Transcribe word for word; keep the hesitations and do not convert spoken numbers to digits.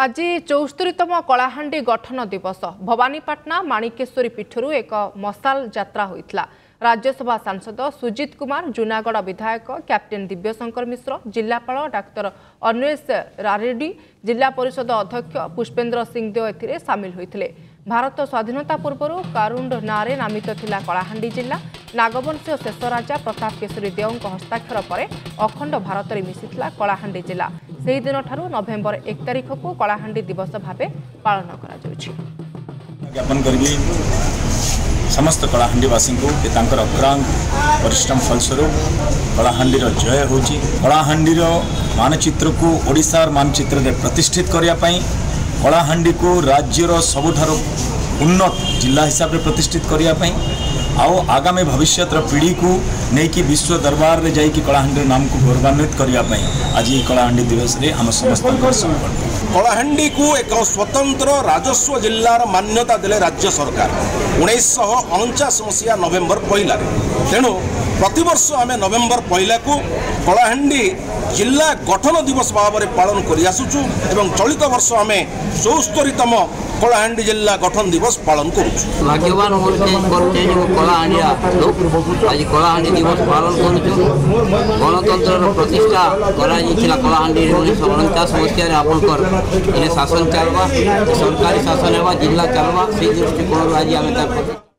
आज चौस्तरीतम कलाहांडी गठन दिवस भवानीपटना माणिकेश्वरी पीठरू एक मशाल यात्रा होइतला। राज्यसभा सांसद सुजित कुमार, जूनागढ़ विधायक कैप्टेन दिव्यशंकर मिश्र, जिलापाल डाक्टर अन्वेष रारेडी, जिला परिषद अध्यक्ष पुष्पेंद्र सिंह देव एथिरे सामिल होइथिले। भारत स्वाधीनता पूर्वर कारुंड नारे नामित थिला कलाहांडी जिला। नागवंशीय शेष राजा प्रताप केशरी देवों हस्ताक्षर पर अखंड भारत में मिशिथिला कलाहांडी जिला। से ही दिन ठारू नवेम्बर एक तारिख को कलाहांडी दिवस भाव पालन ज्ञापन कर समस्त कलाहांडीवासी को अक्रांत परिश्रम फलस्वरूप कलाहांडी जय होची। कलाहांडी मानचित्र को ओडिशा मानचित्र में प्रतिष्ठित करने, कलाहांडी को राज्यर सबुठारो उन्नत जिला हिसाब से प्रतिष्ठित करने, आउ आगामी भविष्य पीढ़ी को लेकिन विश्व दरबार में जाकि कलाहांडी नाम को गौरवान्वित करने आज ये कलाहांडी दिवस रे हम समस्त कलाहांडी को एक स्वतंत्र राजस्व जिल्लार मान्यता देले राज्य सरकार उन्नीस अणचाश मसीहा नवेम्बर पहला। तेणु प्रतिवर्ष आम नवेम्बर पहला को कलाहांडी जिला गठन दिवस भाव में पालन करसुचु एवं चलित वर्ष आम चौस्तरीतम कलाहांडी जिला गठन दिवस पालन करुचु। भाग्यवान होते जो कलाहांडिया लोग आज कलाहांडी दिवस पालन करुचु। गणतंत्र प्रतिष्ठा कराइला कलाहांडी उन्नीस अणचाश मसीह आप शासन चलवा, सरकारी शासन होगा, जिला चलवा, से दृष्टिकोण आज आम।